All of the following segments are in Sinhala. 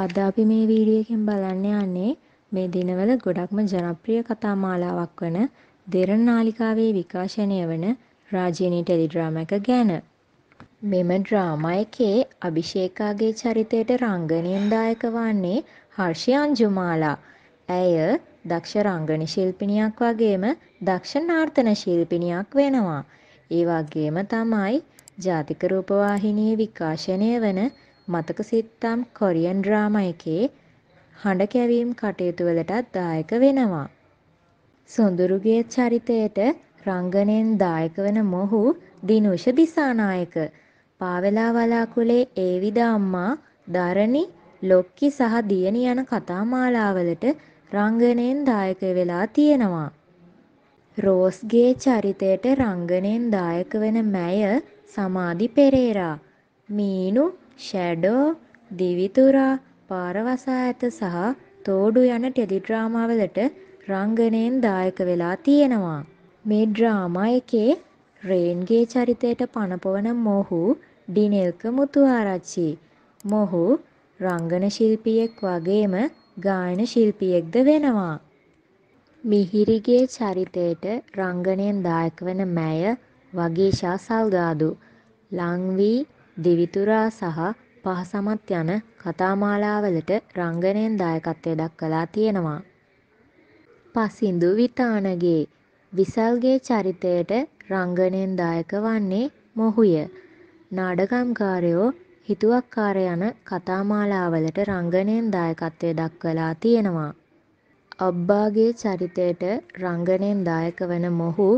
අද අපි මේ වීඩියෝ එකෙන් බලන්න යන්නේ මේ දිනවල ගොඩක්ම ජනප්‍රිය කතා මාලාවක් වන දෙරණ නාලිකාවේ විකාශනය වන රාජිනී ටෙලි ඩ්‍රාමා එක ගැන. මෙම ඩ්‍රාමා එකේ අභිෂේකාගේ චරිතයට රංගනයෙන් දායක වන්නේ හර්ෂියන්ජුමාලා. ඇය දක්ෂ රංගන ශිල්පිනියක් වගේම දක්ෂ නාට්‍ය ශිල්පිනියක් වෙනවා. ඒ වගේම තමයි ජාතික රූපවාහිනියේ විකාශනය වන මතක සිත්තම් කොරියන් ඩ්‍රාමා එකේ හඬ කැවීම් කටයුතු වලටත් දායක වෙනවා. සොඳුරුගේ චරිතයට රංගනෙන් දායක වෙන මොහු දිනුෂ දිසානායක, පාවෙලා වලාකුලේ ඒවිද අම්මා, දරණි, ලොක්කි සහ දියණි යන කතා මාලාවලට රංගනෙන් දායක වෙලා තියෙනවා. රෝස්ගේ චරිතයට රංගනෙන් දායක වෙන මැය සමාධි පෙරේරා, මීනු, ෂැඩෝ, දිවිතුරා, පාරවසා ඇත සහ තෝඩු යන ටෙලි ඩ්‍රාමා වලට රංගනයෙන් දායක වෙලා තියෙනවා. මේ ඩ්‍රාමා එකේ රේන්ගේ චරිතයට පනපවන මොහු ඩිනෙල්ක මුතුආරච්චි. මොහු රංගන ශිල්පියෙක් වගේම ගායන ශිල්පියෙක්ද වෙනවා. මිහිරිගේ චරිතයට රංගනයෙන් දායක වෙන මැය වගීෂා සල්ගාදු. ලංවී, දිවිතුරා සහ පහසමත් යන කතාමාලාවලට රංගනයෙන් දායකත්වය දක්වලා තියෙනවා. පසින්දු විතානගේ විසල්ගේ චරිතයට රංගනයෙන් දායක වන්නේ මොහුය. නාඩගම් කාරයෝ, හිතුවක්කාර යන කතාමාලාවලට රංගනයෙන් දායකත්වය දක්වලා තියෙනවා. අබ්බාගේ චරිතයට රංගනයෙන් දායක වන මොහු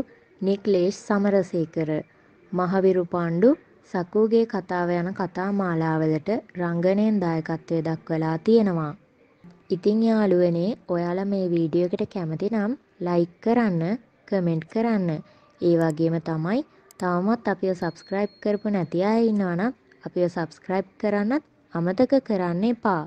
නික්ලේෂ් සමරසේකර. මහවිරු පාණ්ඩු, සකුගේ කතාව යන කතා මාලාවලට රංගනයෙන් දායකත්වය දක්වලා තියෙනවා. ඉතින් යාළුවනේ, ඔයාලා මේ වීඩියෝ එකට කැමති නම් ලයික් කරන්න, කමෙන්ට් කරන්න. ඒ වගේම තමයි තවමත් අපිව subscribe කරපු නැති අය ඉන්නවා නම් අපිව subscribe කරන්නත් අමතක කරන්න එපා.